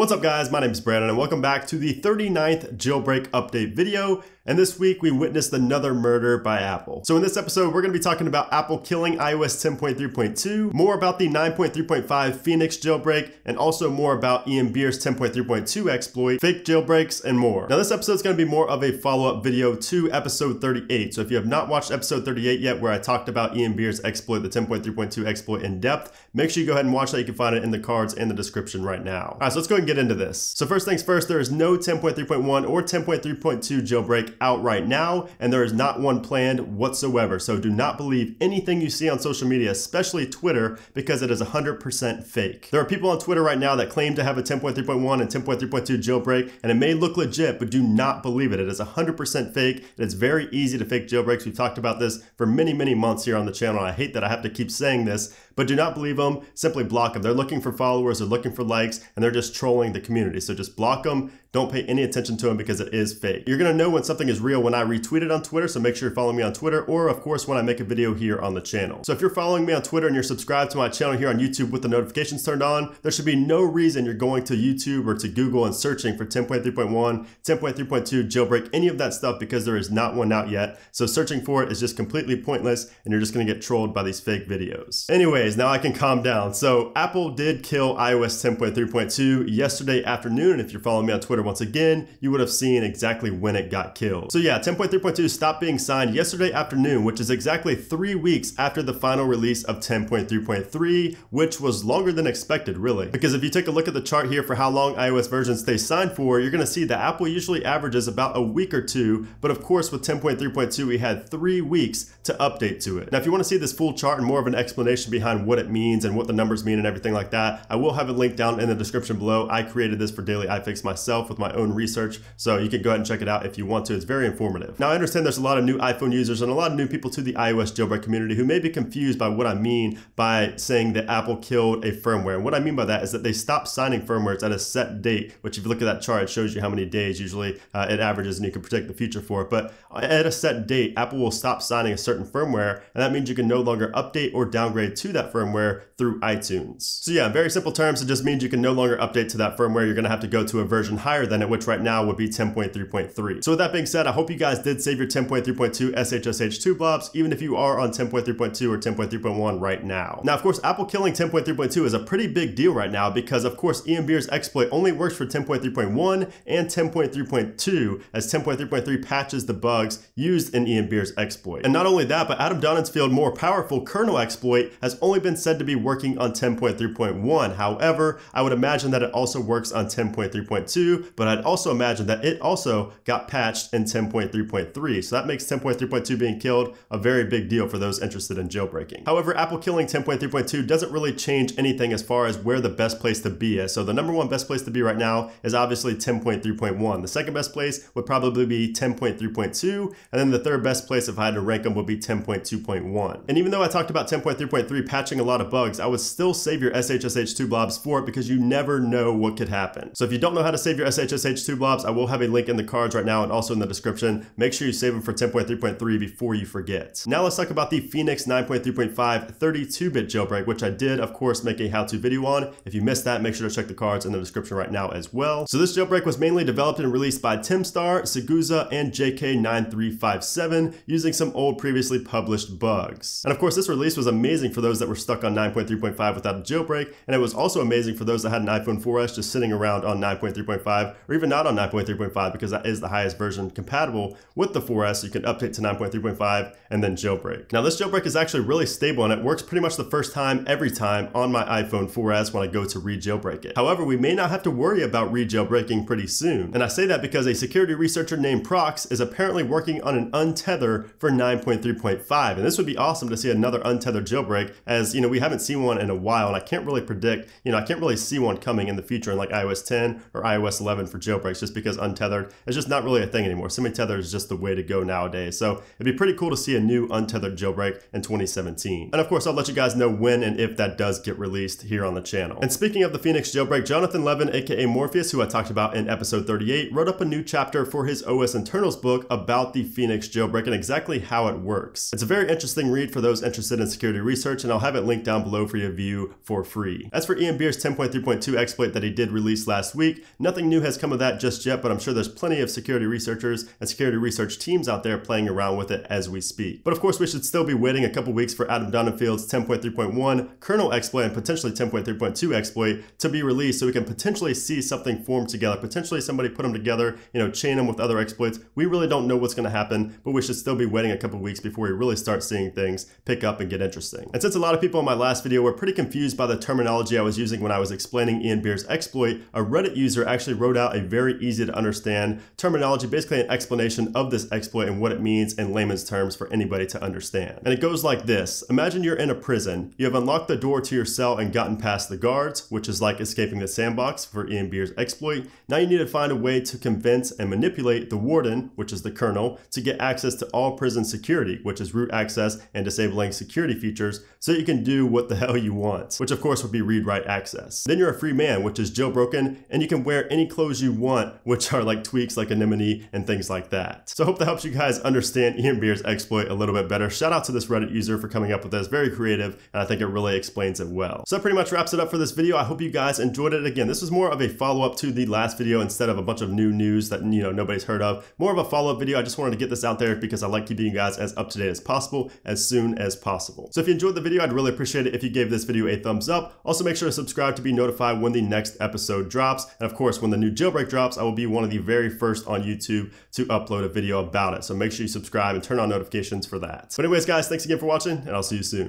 What's up guys, my name is Brandon and welcome back to the 39th jailbreak update video. And this week we witnessed another murder by Apple. So in this episode, we're gonna be talking about Apple killing iOS 10.3.2, more about the 9.3.5 Phoenix jailbreak, and also more about Ian Beer's 10.3.2 exploit, fake jailbreaks, and more. Now this episode is gonna be more of a follow-up video to episode 38. So if you have not watched episode 38 yet, where I talked about Ian Beer's exploit, the 10.3.2 exploit in depth, make sure you go ahead and watch that. You can find it in the cards in the description right now. All right, so let's go ahead and get into this. So first things first, there is no 10.3.1 or 10.3.2 jailbreak out right now, and there is not one planned whatsoever. So do not believe anything you see on social media, especially Twitter, because it is 100% fake. There are people on Twitter right now that claim to have a 10.3.1 and 10.3.2 jailbreak, and it may look legit, but do not believe it. It is 100% fake. It's very easy to fake jailbreaks. We've talked about this for many, many months here on the channel. I hate that I have to keep saying this, but do not believe them. Simply block them. They're looking for followers, they're looking for likes, and they're just trolling the community. So just block them. Don't pay any attention to them because it is fake. You're gonna know when something is real when I retweet it on Twitter, so make sure you're following me on Twitter, or of course when I make a video here on the channel. So if you're following me on Twitter and you're subscribed to my channel here on YouTube with the notifications turned on, there should be no reason you're going to YouTube or to Google and searching for 10.3.1, 10.3.2 jailbreak, any of that stuff, because there is not one out yet. So searching for it is just completely pointless and you're just gonna get trolled by these fake videos. Anyways, now I can calm down. So Apple did kill iOS 10.3.2 yesterday afternoon, and if you're following me on Twitter once again, you would have seen exactly when it got killed. So yeah, 10.3.2 stopped being signed yesterday afternoon, which is exactly 3 weeks after the final release of 10.3.3, which was longer than expected, really. Because if you take a look at the chart here for how long iOS versions they signed for, you're gonna see that Apple usually averages about a week or two, but of course with 10.3.2, we had 3 weeks to update to it. Now, if you wanna see this full chart and more of an explanation behind what it means and what the numbers mean and everything like that, I will have it linked down in the description below. I created this for Daily iFix myself with my own research, so you can go ahead and check it out if you want to. It's very informative. Now I understand there's a lot of new iPhone users and a lot of new people to the iOS jailbreak community who may be confused by what I mean by saying that Apple killed a firmware. And what I mean by that is that they stopped signing firmwares at a set date, which if you look at that chart, it shows you how many days usually it averages and you can predict the future for it. But at a set date, Apple will stop signing a certain firmware, and that means you can no longer update or downgrade to that firmware through iTunes. So yeah, in very simple terms, it just means you can no longer update to that firmware. You're gonna have to go to a version higher than it, which right now would be 10.3.3. So with that being said, I hope you guys did save your 10.3.2 SHSH2 blobs, even if you are on 10.3.2 or 10.3.1 right now. Now, of course, Apple killing 10.3.2 is a pretty big deal right now because, of course, Ian Beer's exploit only works for 10.3.1 and 10.3.2, as 10.3.3 patches the bugs used in Ian Beer's exploit. And not only that, but Adam Donensfield's more powerful kernel exploit has only been said to be working on 10.3.1. However, I would imagine that it also works on 10.3.2, but I'd also imagine that it also got patched in 10.3.3. So that makes 10.3.2 being killed a very big deal for those interested in jailbreaking. However, Apple killing 10.3.2 doesn't really change anything as far as where the best place to be is. So the number one best place to be right now is obviously 10.3.1. The second best place would probably be 10.3.2. And then the third best place, if I had to rank them, would be 10.2.1. And even though I talked about 10.3.3 patching a lot of bugs, I would still save your SHSH2 blobs for it because you never know what could happen. So if you don't know how to save your SHSH2 blobs, I will have a link in the cards right now and also in the description. Make sure you save them for 10.3.3 before you forget. Now let's talk about the Phoenix 9.3.5 32-bit jailbreak, which I did, of course, make a how-to video on. If you missed that, make sure to check the cards in the description right now as well. So this jailbreak was mainly developed and released by timstar, saguza, and jk9357 using some old previously published bugs. And of course, this release was amazing for those that were stuck on 9.3.5 without a jailbreak, and it was also amazing for those that had an iPhone 4S just sitting around on 9.3.5 or even not on 9.3.5, because that is the highest version compatible with the 4S, so you can update to 9.3.5 and then jailbreak. Now this jailbreak is actually really stable and it works pretty much the first time every time on my iPhone 4S when I go to re-jailbreak it. However, we may not have to worry about re-jailbreaking pretty soon. And I say that because a security researcher named Prox is apparently working on an untether for 9.3.5. And this would be awesome to see another untethered jailbreak, as you know, we haven't seen one in a while and I can't really predict, you know, I can't really see one coming in the future in like iOS 10 or iOS 11 for jailbreaks, just because untethered is just not really a thing anymore. semi-tether is just the way to go nowadays. So it'd be pretty cool to see a new untethered jailbreak in 2017. And of course, I'll let you guys know when and if that does get released here on the channel. And speaking of the Phoenix jailbreak, Jonathan Levin, aka Morpheus, who I talked about in episode 38, wrote up a new chapter for his OS internals book about the Phoenix jailbreak and exactly how it works. It's a very interesting read for those interested in security research, and I'll have it linked down below for you to view for free. As for Ian Beer's 10.3.2 exploit that he did release last week, nothing new has come of that just yet, but I'm sure there's plenty of security researchers and security research teams out there playing around with it as we speak. But of course, we should still be waiting a couple weeks for Adam Donensfield's 10.3.1 kernel exploit and potentially 10.3.2 exploit to be released so we can potentially see something form together, potentially somebody put them together, you know, chain them with other exploits. We really don't know what's going to happen, but we should still be waiting a couple weeks before we really start seeing things pick up and get interesting. And since a lot of people in my last video were pretty confused by the terminology I was using when I was explaining Ian Beer's exploit, a Reddit user actually wrote out a very easy to understand terminology, basically an explanation of this exploit and what it means in layman's terms for anybody to understand. And it goes like this. Imagine you're in a prison. You have unlocked the door to your cell and gotten past the guards, which is like escaping the sandbox for Ian Beer's exploit. Now you need to find a way to convince and manipulate the warden, which is the colonel, to get access to all prison security, which is root access and disabling security features, so you can do what the hell you want, which of course would be read-write access. Then you're a free man, which is jailbroken, and you can wear any clothes you want, which are like tweaks, like anemone and things like that. So I hope that helps you guys understand Ian Beer's exploit a little bit better. Shout out to this Reddit user for coming up with this, very creative, and I think it really explains it well. So that pretty much wraps it up for this video. I hope you guys enjoyed it. Again, this was more of a follow-up to the last video instead of a bunch of new news that, you know, nobody's heard of. More of a follow-up video. I just wanted to get this out there because I like keeping you guys as up to date as possible, as soon as possible. So if you enjoyed the video, I'd really appreciate it if you gave this video a thumbs up. Also make sure to subscribe to be notified when the next episode drops. And of course, when the new jailbreak drops, I will be one of the very first on YouTube to upload a video about it. So make sure you subscribe and turn on notifications for that. But anyways, guys, thanks again for watching, and I'll see you soon.